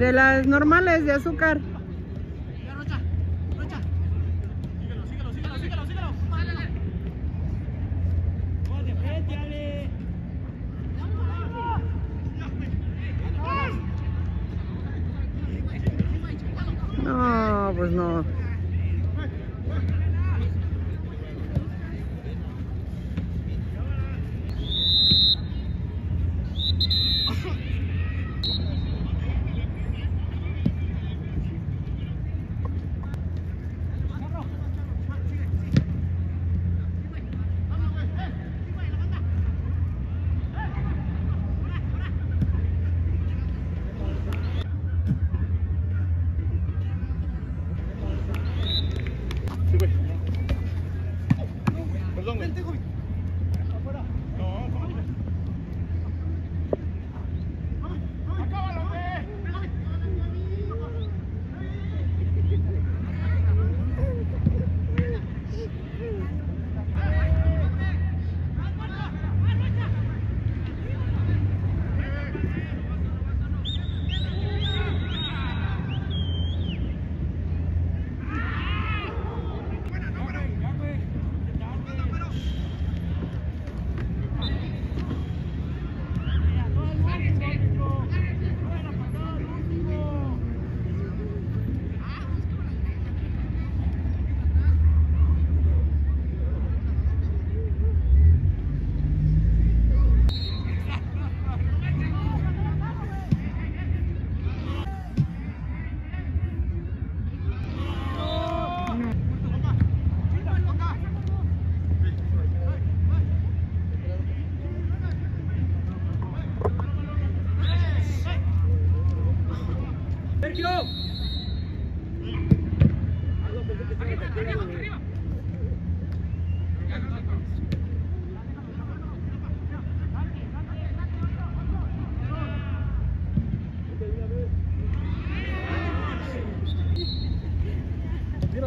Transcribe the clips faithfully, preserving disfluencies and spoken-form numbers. de las normales de azúcar. Rocha, Rocha. Síguelo, síguelo, síguelo, síguelo, síguelo. Vale, frente, dale. No, pues no.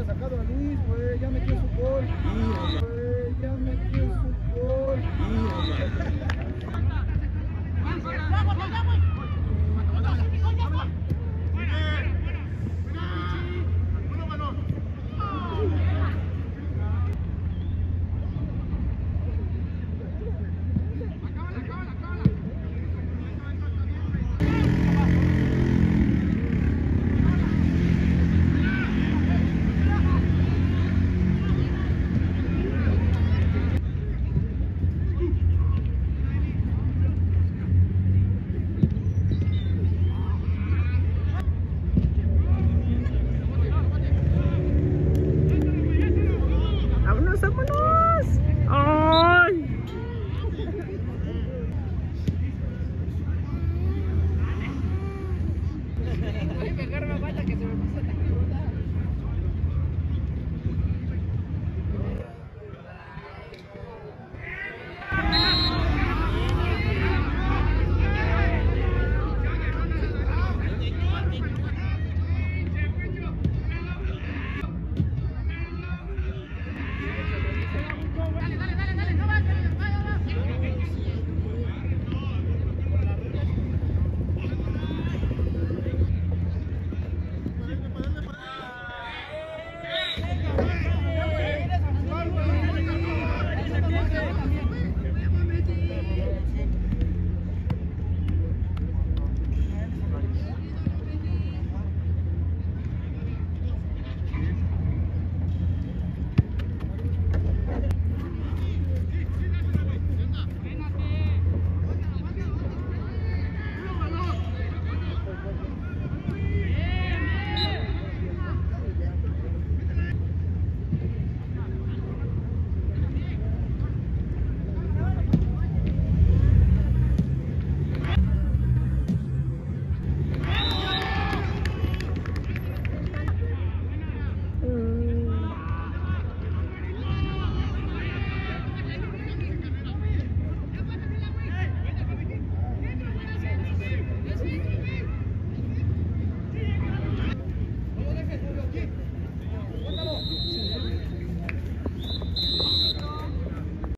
Sacado a Luis, güey, ya metió su gol.